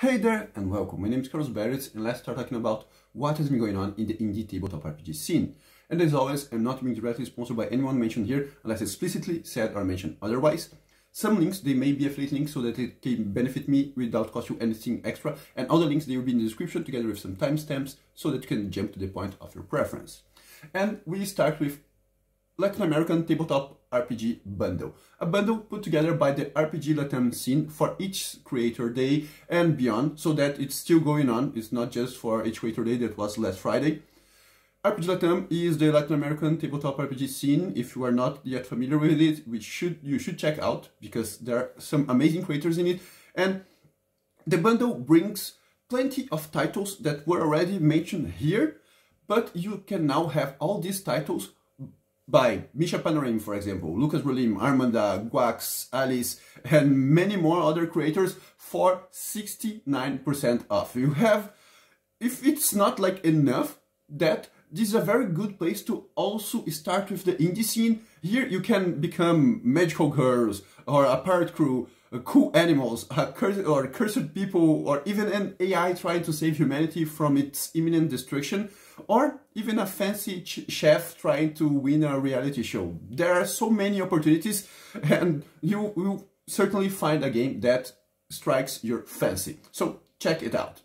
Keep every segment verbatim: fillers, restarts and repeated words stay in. Hey there and welcome, my name is Carlos Berlitz and let's start talking about what has been going on in the indie tabletop R P G scene. And as always, I'm not being directly sponsored by anyone mentioned here unless explicitly said or mentioned otherwise. Some links, they may be affiliate links so that it can benefit me without cost you anything extra, and other links, they will be in the description together with some timestamps so that you can jump to the point of your preference. And we start with Latin American Tabletop R P G Bundle. A bundle put together by the R P G Latam scene for each Creator Day and beyond, so that it's still going on. It's not just for each Creator Day that was last Friday. R P G Latam is the Latin American tabletop R P G scene. If you are not yet familiar with it, which should you should check out because there are some amazing creators in it. And the bundle brings plenty of titles that were already mentioned here, but you can now have all these titles by Misha Panorim, for example, Lucas Rolim, Armanda, Guax, Alice, and many more other creators for sixty-nine percent off. You have, if it's not like enough, that this is a very good place to also start with the indie scene. Here you can become magical girls, or a pirate crew, a cool animals, a cur or cursed people, or even an A I trying to save humanity from its imminent destruction, or even a fancy ch chef trying to win a reality show. There are so many opportunities, and you will certainly find a game that strikes your fancy. So check it out.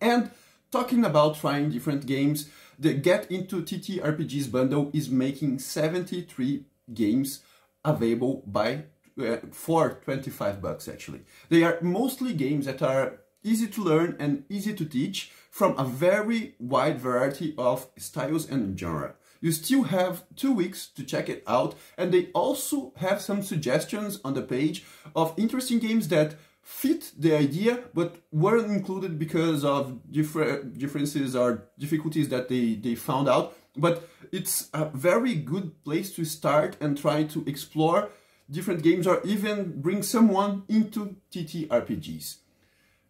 And talking about trying different games, the Get Into T T R P Gs bundle is making seventy-three games available by uh, for twenty-five bucks actually. They are mostly games that are easy to learn and easy to teach from a very wide variety of styles and genre. You still have two weeks to check it out, and they also have some suggestions on the page of interesting games that fit the idea but weren't included because of different differences or difficulties that they, they found out. But it's a very good place to start and try to explore different games or even bring someone into T T R P Gs.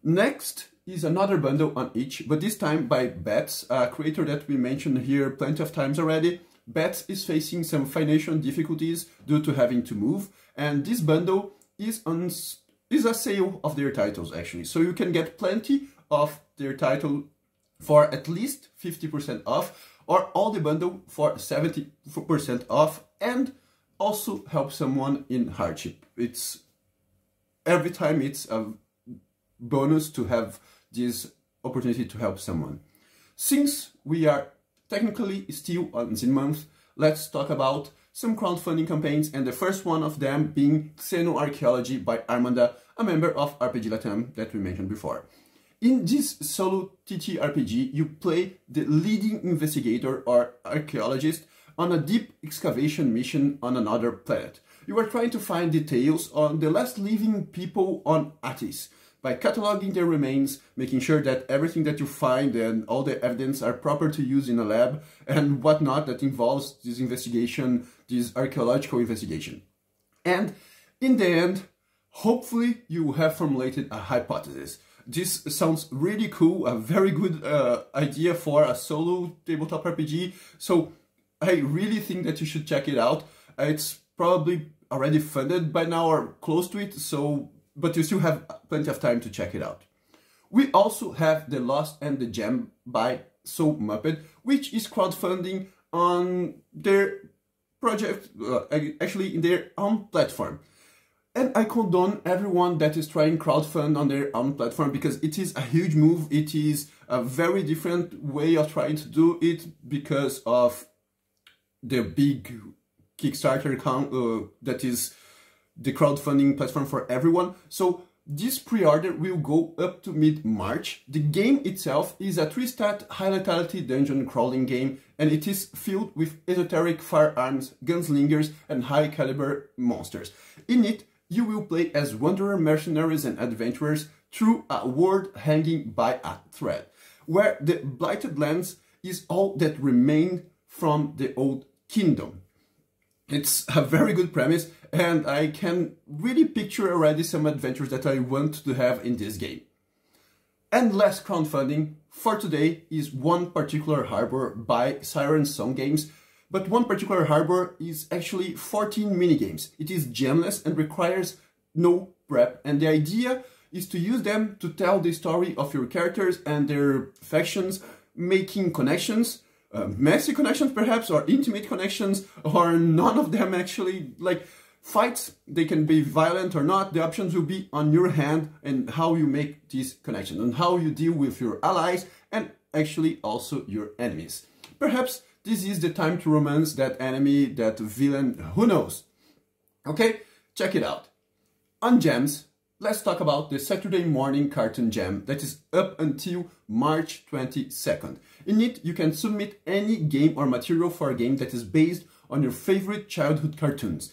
Next is another bundle on itch, but this time by Batts, a creator that we mentioned here plenty of times already. Batts is facing some financial difficulties due to having to move, and this bundle is on is a sale of their titles actually. So you can get plenty of their title for at least fifty percent off, or all the bundle for seventy percent off, and also help someone in hardship. It's every time it's a bonus to have this opportunity to help someone. Since we are technically still on this month, let's talk about some crowdfunding campaigns, and the first one of them being Xenoarcheology by Armanda, a member of R P G Latam that we mentioned before. In this solo T T R P G, you play the leading investigator or archaeologist on a deep excavation mission on another planet. You are trying to find details on the last living people on Atis by cataloging their remains, making sure that everything that you find and all the evidence are proper to use in a lab and whatnot that involves this investigation, this archaeological investigation. And in the end, hopefully you have formulated a hypothesis. This sounds really cool, a very good uh, idea for a solo tabletop R P G, so I really think that you should check it out. It's probably already funded by now or close to it, so but you still have plenty of time to check it out. We also have The Lost and the Jammed by Soul Muppet, which is crowdfunding on their project, uh, actually in their own platform. And I condone everyone that is trying crowdfund on their own platform because it is a huge move. It is a very different way of trying to do it because of the big Kickstarter account uh, that is the crowdfunding platform for everyone. So this pre-order will go up to mid-March. The game itself is a three-stat high-letality dungeon crawling game, and it is filled with esoteric firearms, gunslingers, and high-caliber monsters. In it, you will play as wanderer mercenaries and adventurers through a world hanging by a thread, where the Blighted Lands is all that remained from the old kingdom. It's a very good premise, and I can really picture already some adventures that I want to have in this game. And last crowdfunding for today is One Particular Harbor by Siren Song Games. But One Particular Harbor is actually fourteen minigames. It is gemless and requires no prep, and the idea is to use them to tell the story of your characters and their factions, making connections, uh, messy connections perhaps, or intimate connections, or none of them actually. Like, fights, they can be violent or not, the options will be on your hand and how you make these connections, and how you deal with your allies, and actually also your enemies. Perhaps this is the time to romance that enemy, that villain, who knows. Okay, check it out. On jams, let's talk about the Saturday Morning Cartoon Jam that is up until March twenty-second. In it, you can submit any game or material for a game that is based on your favorite childhood cartoons.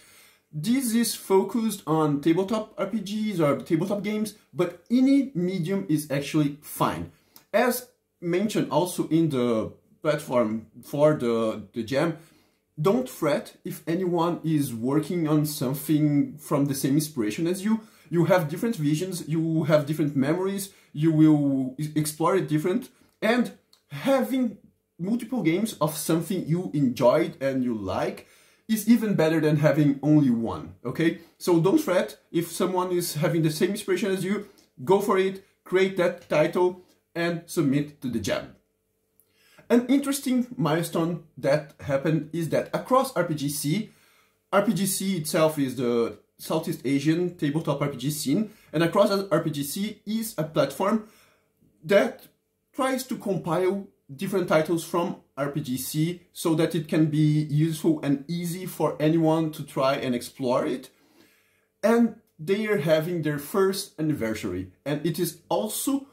This is focused on tabletop R P Gs or tabletop games, but any medium is actually fine. As mentioned also in the platform for the, the jam, don't fret if anyone is working on something from the same inspiration as you. You have different visions, you have different memories, you will explore it different, and having multiple games of something you enjoyed and you like is even better than having only one, okay? So don't fret if someone is having the same inspiration as you. Go for it, create that title, and submit to the jam. An interesting milestone that happened is that across R P G C, R P G C itself is the Southeast Asian tabletop R P G scene, and across R P G C is a platform that tries to compile different titles from R P G C so that it can be useful and easy for anyone to try and explore it. And they are having their first anniversary, and it is also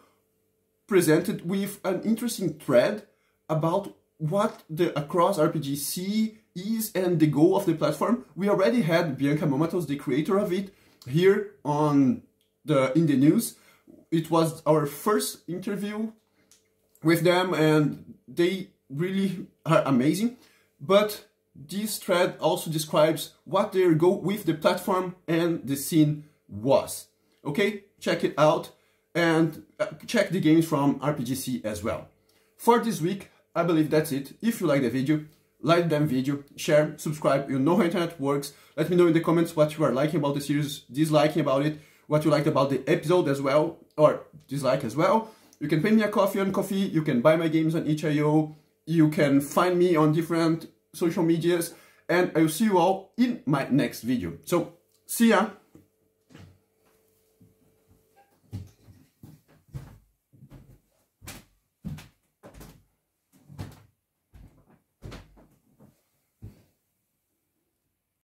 presented with an interesting thread about what the Across R P G S E A is and the goal of the platform. We already had Bianca Momatos, the creator of it, here on the in the news. It was our first interview with them, and they really are amazing. But this thread also describes what their goal with the platform and the scene was. Okay, check it out, and check the games from R P G C as well. For this week, I believe that's it. If you like the video, like the video, share, subscribe, you know how internet works. Let me know in the comments what you are liking about the series, disliking about it, what you liked about the episode as well, or dislike as well. You can pay me a coffee on Ko-fi, you can buy my games on itch dot i o, you can find me on different social medias, and I will see you all in my next video. So, see ya!